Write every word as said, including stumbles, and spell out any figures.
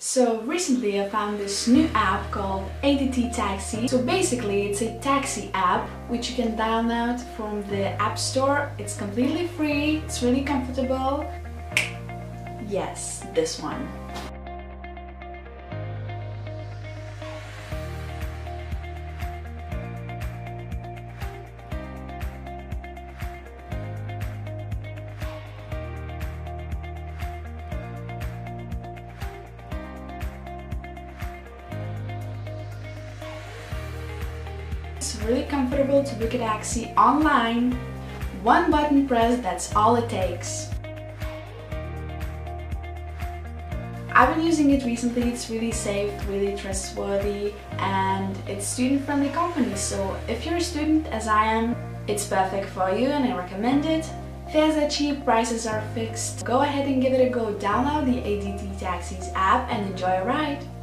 So recently I found this new app called A D T Taxi. So basically it's a taxi app which you can download from the App Store. It's completely free, it's really comfortable. Yes, this one. It's really comfortable to book a taxi online. One button press, that's all it takes. I've been using it recently, it's really safe, really trustworthy, and it's student-friendly company, so if you're a student as I am, it's perfect for you and I recommend it. Fares are cheap, prices are fixed. Go ahead and give it a go. Download the A D T Taxis app and enjoy a ride.